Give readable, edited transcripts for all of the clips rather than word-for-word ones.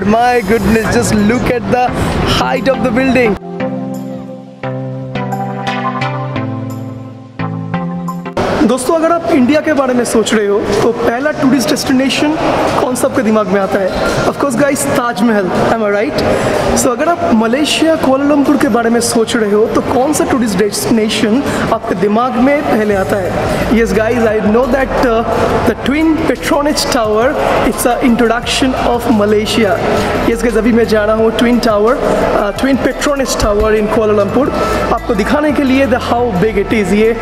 My goodness, just look at the height of the building. दोस्तों, अगर आप India के बारे में सोच रहे हो तो पहला टूरिस्ट डेस्टिनेशन कौन सा आपके दिमाग में आता है? Of course guys, Taj Mahal, am I right? So अगर आप मलेशिया कोलालमपुर के बारे में सोच रहे हो तो कौन सा टूरिस्ट डेस्टिनेशन आपके दिमाग में पहले आता है? Yes guys, I know that the twin Petronas tower it's a introduction of Malaysia. Yes guys, अभी मैं जा रहा हूँ twin Petronas tower in Kuala Lumpur आपको दिखाने के लिए the how big it is. ये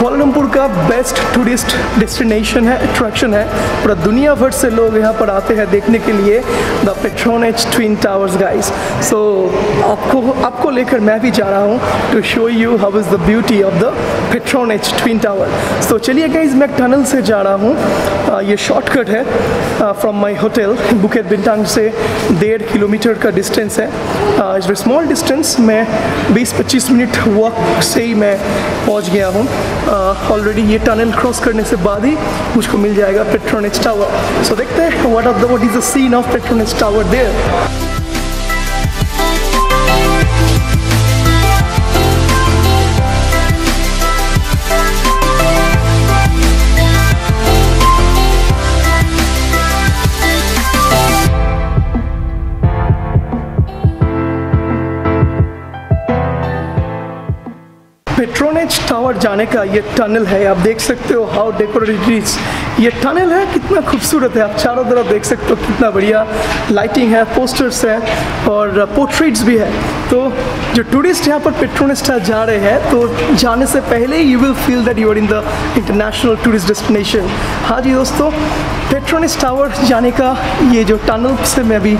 कोलालमपुर का बेस्ट टूरिस्ट डेस्टिनेशन है, अट्रैक्शन है. पूरा दुनिया भर से लोग यहाँ पर आते हैं देखने के लिए the Petronas twin towers guys. So आपको लेकर मैं भी जा रहा हूँ to show you how is the beauty of the Petronas twin tower. So चलिए गाइस, मैं टनल से जा रहा हूँ. ये शॉर्टकट है from my hotel. Bukit Bintang से 1.5 किलोमीटर का डिस्टेंस है. It's small distance. मैं 20-25 मिनट वॉक से ही मैं पहुँच गया हूँ. ऑलरेडी ये टनल क्रॉस करने से बाद ही मुझको मिल जाएगा पेट्रोनस टावर. सो देखते हैं what is the scene of Petronas tower there. Petronas tower जाने का ये टनल है. आप देख सकते हो हाउ डेकोरेटेड ये टनल है, कितना खूबसूरत है. आप चारों तरफ देख सकते हो, कितना बढ़िया लाइटिंग है, पोस्टर्स है और पोर्ट्रेट्स भी है. तो जो टूरिस्ट यहाँ पर पेट्रोनस टावर जा रहे हैं तो जाने से पहले you will feel that you are in the international tourist destination. हाँ जी दोस्तों, पेट्रोनस टावर जाने का ये जो टनल से मैं अभी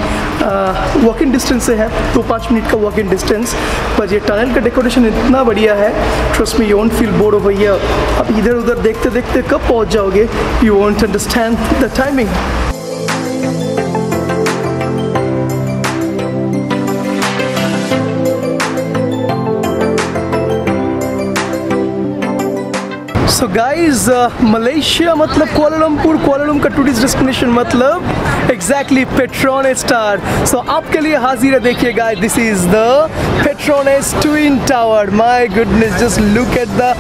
वॉकिंग डिस्टेंस से है, 2-5 मिनट का वॉकिंग डिस्टेंस पर ये टनल का डेकोरेशन इतना बढ़िया है. Trust me, you won't feel bored over here. अब इधर उधर देखते देखते कब पहुंच जाओगे, you won't understand the timing. So guys, Malaysia मतलब कोलालमपुर, कोलालमपुर का टूरिस्ट डेस्टिनेशन मतलब एग्जैक्टली पेट्रोनस टावर. सो आपके लिए हाजिर है. देखिए guys, this is the Petronas twin tower. My goodness, just look at the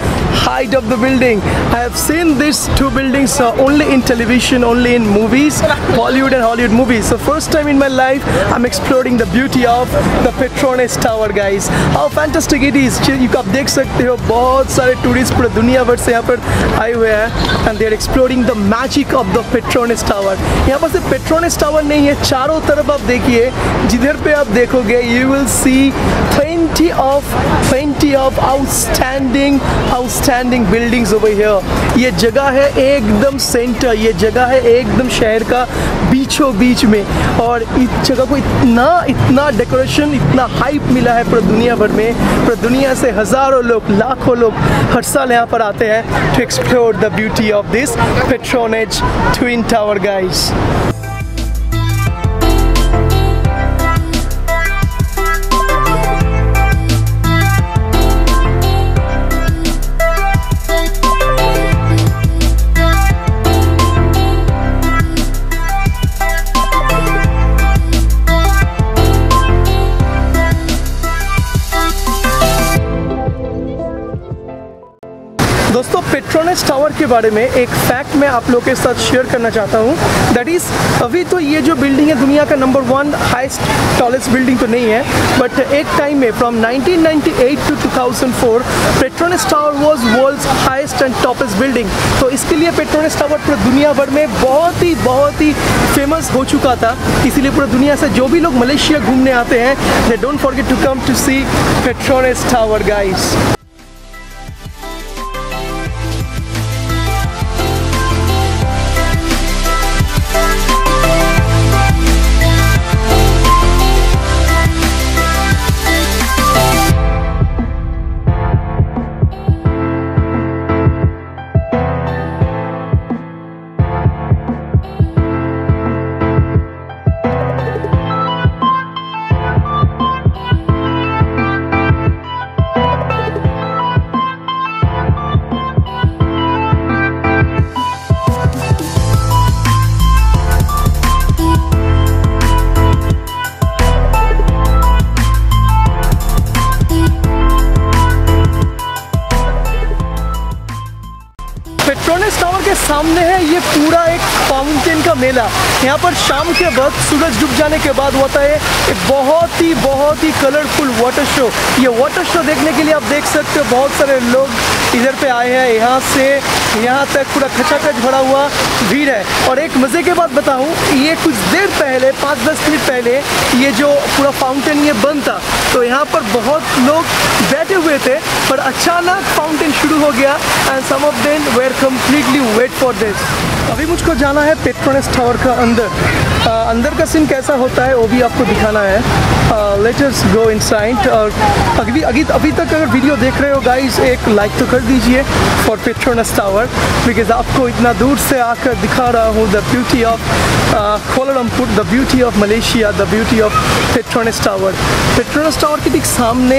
height of the building. I have seen these two buildings only in television, only in movies, Bollywood and Hollywood movies. So first time in my life, I'm exploring the beauty of the Petronas Tower, guys. How fantastic it is! You can देख सकते हो, बहुत सारे tourists पूरे दुनिया भर से यहाँ पर आए हुए हैं and they are exploring the magic of the Petronas Tower. यहाँ पर सिर्फ Petronas Tower नहीं है, चारों तरफ आप देखिए, जिधर पे आप देखोगे, you will see plenty of outstanding buildings over here. ये जगह है एकदम सेंटर, ये जगह है एकदम शहर का बीचों बीच में और इस जगह को इतना डेकोरेशन, इतना हाइप मिला है पूरी दुनिया भर में. पूरी दुनिया से हज़ारों लोग, लाखों लोग हर साल यहाँ पर आते हैं to explore the beauty of this Petronas twin tower guys. दोस्तों, पेट्रोनस टावर के बारे में एक फैक्ट मैं आप लोगों के साथ शेयर करना चाहता हूँ. दैट इज़, अभी तो ये जो बिल्डिंग है दुनिया का नंबर 1 हाइस्ट टॉलेस्ट बिल्डिंग तो नहीं है, बट एक टाइम में from 1998 to 2004 Petronas tower was world's highest and toppest building. तो इसके लिए पेट्रोनस टावर पूरी दुनिया भर में बहुत ही फेमस हो चुका था. इसीलिए पूरी दुनिया से जो भी लोग मलेशिया घूमने आते हैं, they don't forget to come to see Petronas tower guys. सामने है ये पूरा एक फाउंटेन का मेला। यहाँ पर शाम के वक्त सूरज डूब जाने के बाद होता है एक बहुत ही कलरफुल वाटर शो। ये वाटर शो देखने के लिए आप देख सकते हो बहुत सारे लोग इधर पे आए हैं, यहाँ से यहाँ तक पूरा खचाखच भरा हुआ भीड़ है। और एक मज़े के बात बताऊँ, ये कुछ देर पहले 5-10 मिनट पहले ये जो पूरा फाउंटेन ये बंद था, तो यहाँ पर बहुत लोग बैठे हुए थे, पर अचानक फाउंटेन शुरू हो गया and some of them were completely wet for this. अभी मुझको जाना है पेट्रोनस टावर का अंदर। अंदर का सीन कैसा होता है वो भी आपको दिखाना है। Let us go inside. और अभी तक अगर वीडियो देख रहे हो गाइज, एक लाइक तो कर दीजिए फॉर पेट्रोनस टावर, बिकॉज आपको इतना दूर से आकर दिखा रहा हूँ the beauty of Cola Lumpur, the beauty of Malaysia, the beauty of Petronas tower. Petronas tower के ठीक सामने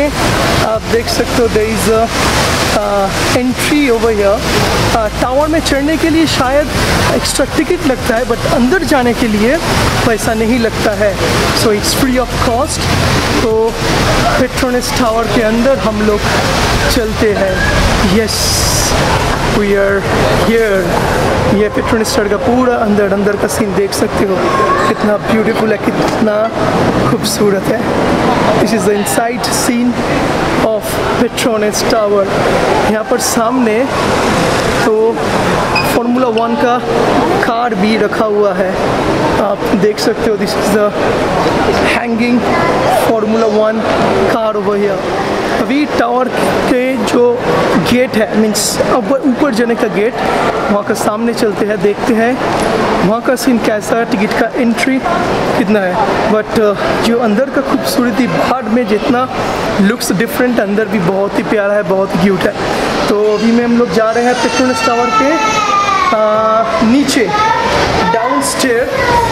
आप देख सकते हो there is entry over here. Tower में चढ़ने के लिए शायद एक्स्ट्रा टिकट लगता है, बट अंदर जाने के लिए पैसा नहीं लगता है, so it's free of cost. तो पेट्रोनस टावर के अंदर हम लोग चलते हैं। Yes we are here. ये पेट्रोनस टावर का पूरा अंदर का सीन देख सकते हो, कितना ब्यूटीफुल है, कितना खूबसूरत है। This is the inside scene of Petronas tower. यहाँ पर सामने तो फॉर्मूला 1 का कार भी रखा हुआ है, आप देख सकते हो। This is the hanging formula 1 car over here. अभी टावर के जो गेट है, मीन्स ऊपर जाने का गेट, वहाँ का सामने चलते हैं, देखते हैं वहाँ का सीन कैसा है, टिकट का एंट्री कितना है। बट जो अंदर का खूबसूरती, बाहर में जितना लुक्स डिफरेंट, अंदर भी बहुत ही प्यारा है, बहुत ही क्यूट है। तो अभी में हम लोग जा रहे हैं पेट्रोनस टावर के नीचे down stair,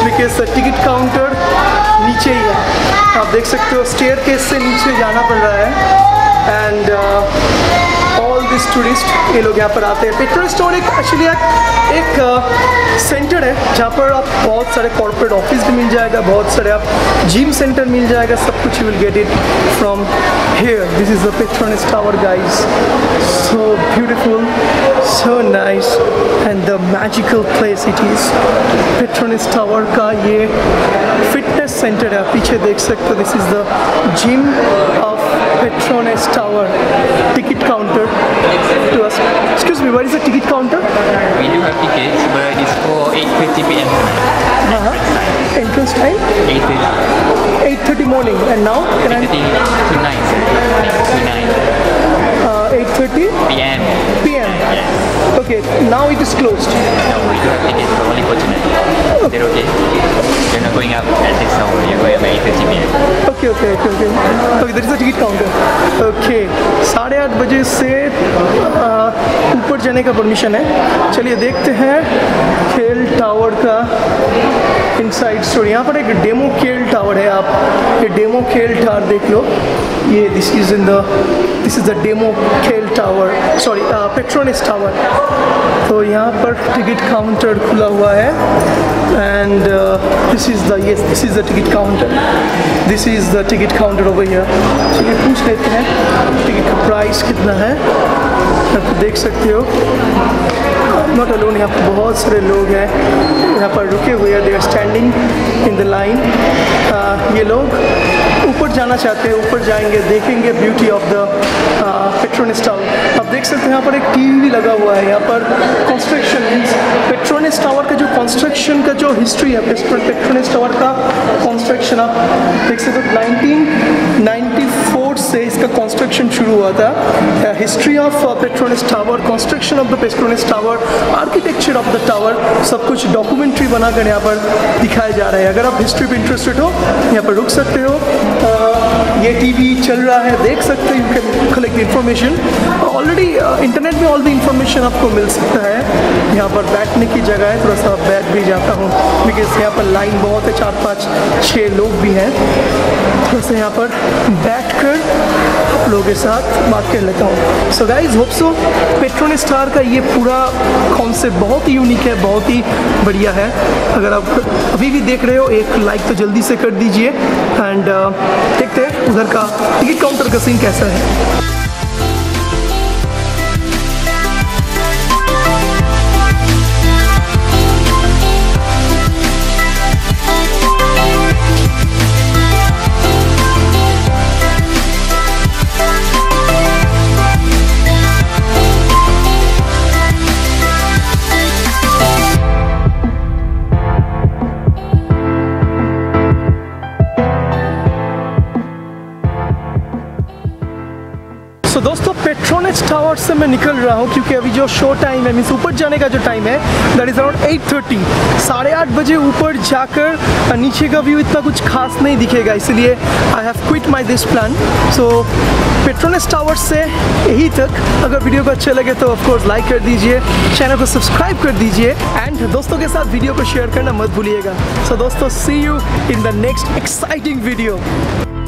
because ticket counter नीचे ही है। आप देख सकते हो स्टेयर केस से नीचे जाना पड़ रहा है। एंड ऑल दिस टूरिस्ट ये लोग यहाँ पर आते हैं। पेट्रोनस टावर एक एक्चुअली एक सेंटर है जहाँ पर आप बहुत सारे कॉर्पोरेट ऑफिस भी मिल जाएगा, बहुत सारे आप जिम सेंटर मिल जाएगा, सब कुछ you will get it from here. This is the Petronas tower guys, so beautiful, so nice and the magical place it is। Petronas tower का ये फिटनेस सेंटर है, पीछे देख सकते हो। This is the gym of Petronas tower. Ticket counter to us, excuse me, what is the ticket counter? We do have tickets but it is for 8:30 PM entrance time, 8:30 morning, and now can I to 9 8:30 PM. Yes. Okay, now it is closed. No, we don't have tickets, only for tonight. Oh. They're okay. You're not going up at 6 hour, you're going up at 8:30 PM. Okay. Okay, there is a ticket counter. Okay, 8:30 बजे से ऊपर जाने का permission है। चलिए देखते हैं खेल टावर का इनसाइड स्टोरी। यहाँ पर एक डेमो खेल टावर है, आप ये डेमो खेल टावर देख लो। ये दिस इज़ द डेमो खेल टावर, सॉरी पेट्रोनस टावर। तो यहाँ पर टिकट काउंटर खुला हुआ है and this is the ticket counter, over here. चलिए पूछ लेते हैं टिकट का प्राइस कितना है। आप देख सकते हो नॉट अलोन, यहाँ पर बहुत सारे लोग हैं यहाँ पर रुके हुए हैं, they are standing in the line. ये लोग ऊपर जाना चाहते हैं, ऊपर जाएंगे, देखेंगे beauty of the Petronas tower. आप देख सकते हैं यहाँ पर एक टीवी लगा हुआ है। यहाँ पर कंस्ट्रक्शन मीन्स पेट्रोनस टावर का जो कंस्ट्रक्शन का जो हिस्ट्री है, पेट्रोनस टावर का कंस्ट्रक्शन आप देख सकते हो 1994 से इसका कंस्ट्रक्शन शुरू हुआ था। History of Petronas tower, construction of the Petronas tower, architecture of the tower, सब कुछ डॉक्यूमेंट्री बनाकर यहाँ पर दिखाया जा रहा है। अगर आप हिस्ट्री में इंटरेस्टेड हो यहाँ पर रुक सकते हो। ये टीवी चल रहा है, देख सकते हैं, you can collect information. Already internet में ऑल द इन्फॉर्मेशन आपको मिल सकता है। यहाँ पर बैठने की जगह है, थोड़ा सा बैठ भी जाता हूँ बिकॉज यहाँ पर लाइन बहुत है, 4-5-6 लोग भी हैं। थोड़ा सा यहाँ पर बैठ कर लोगों के साथ बात कर लेता हूँ। So guys hope so Petronas tower का ये पूरा कॉन्सेप्ट बहुत ही यूनिक है, बहुत ही बढ़िया है। अगर आप अभी भी देख रहे हो एक लाइक तो जल्दी से कर दीजिए एंड देखते हैं उधर का टिकट काउंटर का सीन कैसा है। सो दोस्तों पेट्रोनेस टावर से मैं निकल रहा हूँ क्योंकि अभी जो शो टाइम है मीन्स ऊपर जाने का जो टाइम है दैट इज़ अराउंड 8:30। 8:30 बजे ऊपर जाकर नीचे का व्यू इतना कुछ खास नहीं दिखेगा, इसलिए I have quit my this plan. So Petronas tower से यहीं तक। अगर वीडियो को अच्छा लगे तो ऑफकोर्स लाइक कर दीजिए, चैनल को सब्सक्राइब कर दीजिए एंड दोस्तों के साथ वीडियो को शेयर करना मत भूलिएगा। सो दोस्तों see you in the next exciting video.